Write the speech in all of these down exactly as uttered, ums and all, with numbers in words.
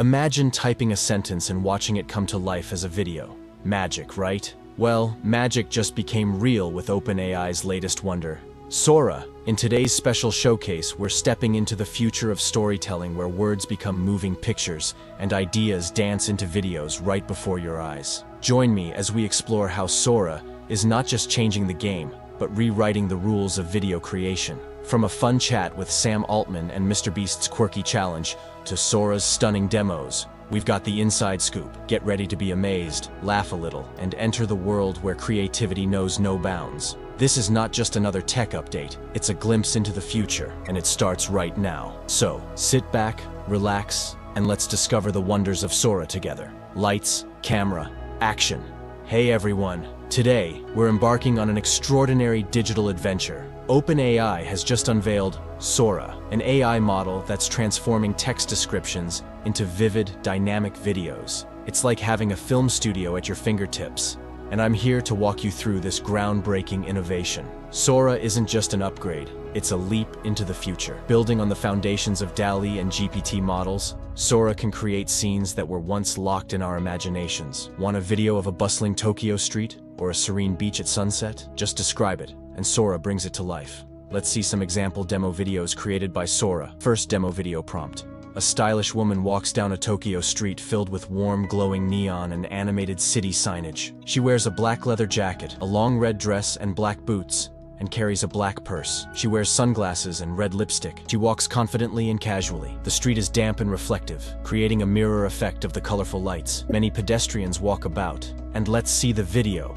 Imagine typing a sentence and watching it come to life as a video. Magic, right? Well, magic just became real with OpenAI's latest wonder, Sora. In today's special showcase, we're stepping into the future of storytelling where words become moving pictures and ideas dance into videos right before your eyes. Join me as we explore how Sora is not just changing the game, but rewriting the rules of video creation. From a fun chat with Sam Altman and MrBeast's quirky challenge to Sora's stunning demos, we've got the inside scoop. Get ready to be amazed, laugh a little, and enter the world where creativity knows no bounds. This is not just another tech update, it's a glimpse into the future, and it starts right now. So, sit back, relax, and let's discover the wonders of Sora together. Lights, camera, action. Hey everyone, today, we're embarking on an extraordinary digital adventure. OpenAI has just unveiled Sora, an A I model that's transforming text descriptions into vivid, dynamic videos. It's like having a film studio at your fingertips, and I'm here to walk you through this groundbreaking innovation. Sora isn't just an upgrade, it's a leap into the future. Building on the foundations of DALL-E and G P T models, Sora can create scenes that were once locked in our imaginations. Want a video of a bustling Tokyo street or a serene beach at sunset? Just describe it, and Sora brings it to life. Let's see some example demo videos created by Sora. First demo video prompt. A stylish woman walks down a Tokyo street filled with warm, glowing neon and animated city signage. She wears a black leather jacket, a long red dress and black boots, and carries a black purse. She wears sunglasses and red lipstick. She walks confidently and casually. The street is damp and reflective, creating a mirror effect of the colorful lights. Many pedestrians walk about. And let's see the video.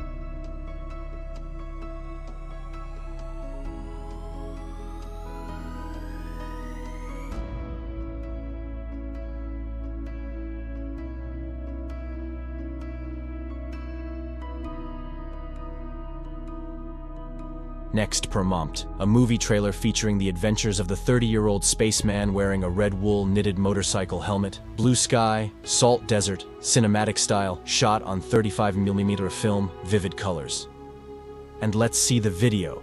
Next prompt, a movie trailer featuring the adventures of the thirty-year-old spaceman wearing a red wool knitted motorcycle helmet, blue sky, salt desert, cinematic style, shot on thirty-five millimeter film, vivid colors. And let's see the video.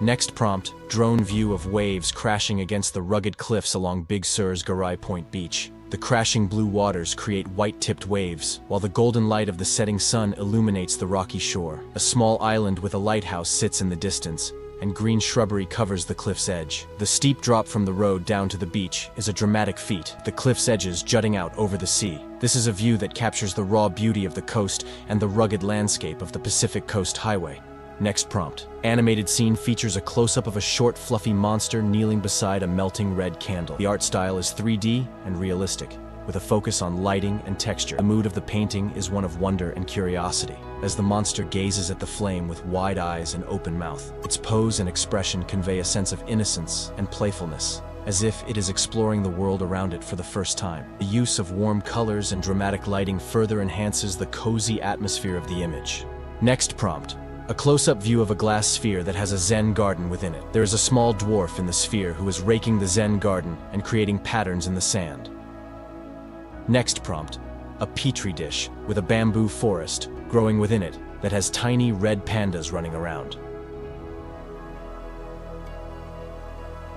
Next prompt, drone view of waves crashing against the rugged cliffs along Big Sur's Garrapata Point Beach. The crashing blue waters create white-tipped waves, while the golden light of the setting sun illuminates the rocky shore. A small island with a lighthouse sits in the distance, and green shrubbery covers the cliff's edge. The steep drop from the road down to the beach is a dramatic feat, the cliff's edges jutting out over the sea. This is a view that captures the raw beauty of the coast and the rugged landscape of the Pacific Coast Highway. Next prompt. Animated scene features a close-up of a short, fluffy monster kneeling beside a melting red candle. The art style is three D and realistic, with a focus on lighting and texture. The mood of the painting is one of wonder and curiosity, as the monster gazes at the flame with wide eyes and open mouth. Its pose and expression convey a sense of innocence and playfulness, as if it is exploring the world around it for the first time. The use of warm colors and dramatic lighting further enhances the cozy atmosphere of the image. Next prompt. A close-up view of a glass sphere that has a Zen garden within it. There is a small dwarf in the sphere who is raking the Zen garden and creating patterns in the sand. Next prompt, a petri dish with a bamboo forest growing within it that has tiny red pandas running around.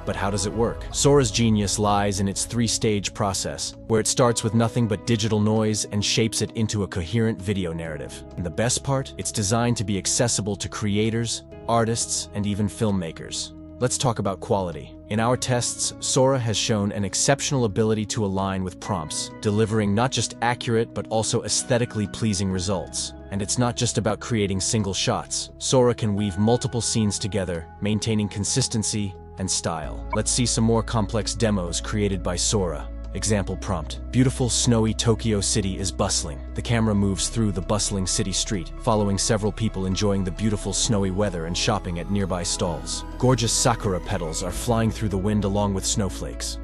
But how does it work? Sora's genius lies in its three-stage process, where it starts with nothing but digital noise and shapes it into a coherent video narrative. And the best part? It's designed to be accessible to creators, artists, and even filmmakers. Let's talk about quality. In our tests, Sora has shown an exceptional ability to align with prompts, delivering not just accurate but also aesthetically pleasing results. And it's not just about creating single shots. Sora can weave multiple scenes together, maintaining consistency and style. Let's see some more complex demos created by Sora. Example prompt. Beautiful snowy Tokyo City is bustling. The camera moves through the bustling city street, following several people enjoying the beautiful snowy weather and shopping at nearby stalls. Gorgeous sakura petals are flying through the wind along with snowflakes.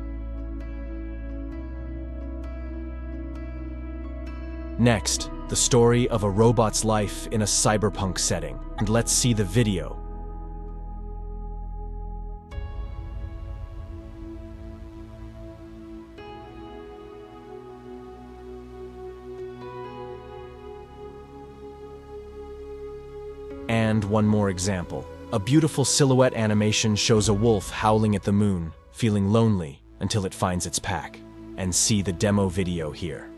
Next, the story of a robot's life in a cyberpunk setting. And let's see the video. And one more example. A beautiful silhouette animation shows a wolf howling at the moon, feeling lonely until it finds its pack, and see the demo video here.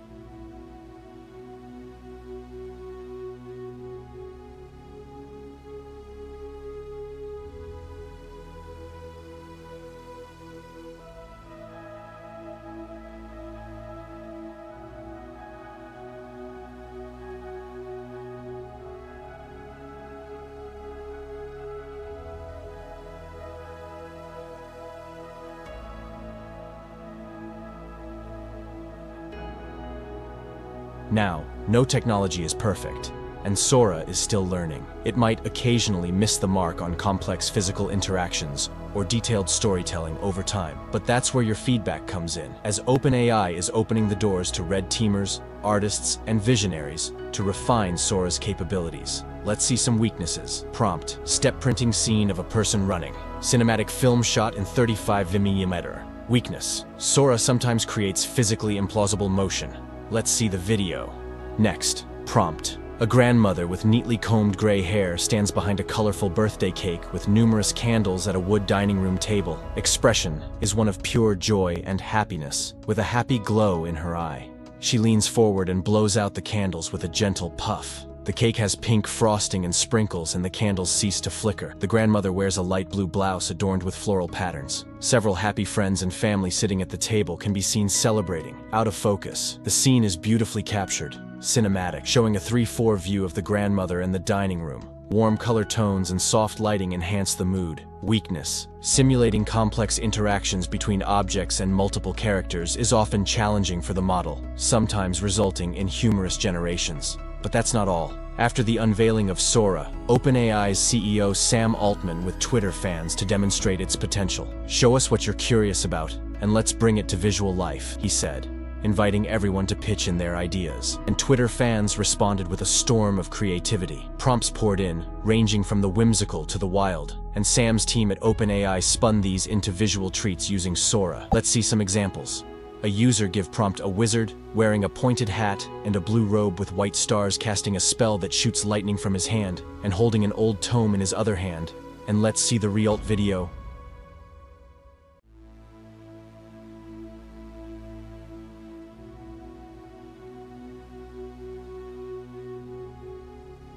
Now, no technology is perfect, and Sora is still learning. It might occasionally miss the mark on complex physical interactions or detailed storytelling over time, but that's where your feedback comes in, as OpenAI is opening the doors to red teamers, artists, and visionaries to refine Sora's capabilities. Let's see some weaknesses. Prompt: step printing scene of a person running. Cinematic film shot in thirty-five millimeter. Weakness: Sora sometimes creates physically implausible motion. Let's see the video. Next, prompt. A grandmother with neatly combed gray hair stands behind a colorful birthday cake with numerous candles at a wood dining room table. Expression is one of pure joy and happiness, with a happy glow in her eye. She leans forward and blows out the candles with a gentle puff. The cake has pink frosting and sprinkles, and the candles cease to flicker. The grandmother wears a light blue blouse adorned with floral patterns. Several happy friends and family sitting at the table can be seen celebrating. Out of focus. The scene is beautifully captured, cinematic, showing a three four view of the grandmother and the dining room. Warm color tones and soft lighting enhance the mood. Weakness. Simulating complex interactions between objects and multiple characters is often challenging for the model, sometimes resulting in humorous generations. But that's not all. After the unveiling of Sora, OpenAI's C E O Sam Altman with Twitter fans to demonstrate its potential. "Show us what you're curious about, and let's bring it to visual life," he said, inviting everyone to pitch in their ideas. And Twitter fans responded with a storm of creativity. Prompts poured in, ranging from the whimsical to the wild, and Sam's team at OpenAI spun these into visual treats using Sora. Let's see some examples. A user give prompt a wizard wearing a pointed hat and a blue robe with white stars casting a spell that shoots lightning from his hand and holding an old tome in his other hand. And let's see the result video.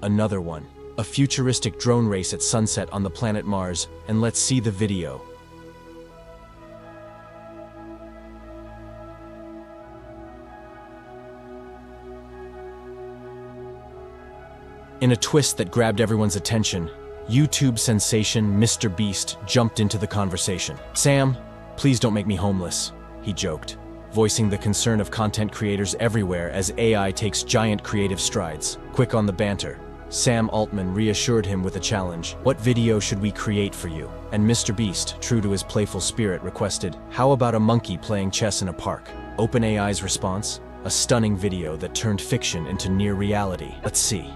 Another one. A futuristic drone race at sunset on the planet Mars. And let's see the video. In a twist that grabbed everyone's attention, YouTube sensation MrBeast jumped into the conversation. "Sam, please don't make me homeless," he joked, voicing the concern of content creators everywhere as A I takes giant creative strides. Quick on the banter, Sam Altman reassured him with a challenge. "What video should we create for you?" And MrBeast, true to his playful spirit, requested, "How about a monkey playing chess in a park?" OpenAI's response? A stunning video that turned fiction into near reality. Let's see.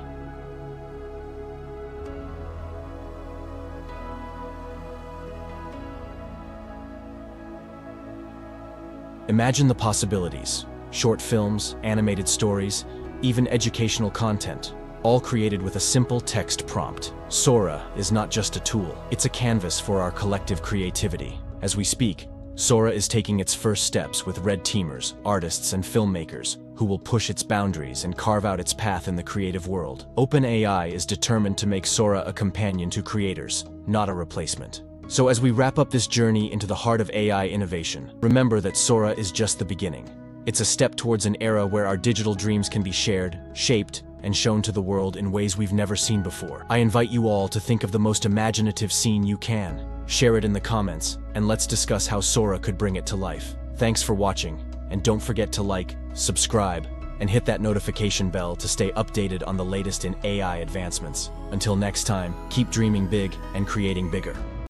Imagine the possibilities. Short films, animated stories, even educational content, all created with a simple text prompt. Sora is not just a tool, it's a canvas for our collective creativity. As we speak, Sora is taking its first steps with red teamers, artists, and filmmakers who will push its boundaries and carve out its path in the creative world. OpenAI is determined to make Sora a companion to creators, not a replacement. So as we wrap up this journey into the heart of A I innovation, remember that Sora is just the beginning. It's a step towards an era where our digital dreams can be shared, shaped, and shown to the world in ways we've never seen before. I invite you all to think of the most imaginative scene you can. Share it in the comments, and let's discuss how Sora could bring it to life. Thanks for watching, and don't forget to like, subscribe, and hit that notification bell to stay updated on the latest in A I advancements. Until next time, keep dreaming big and creating bigger.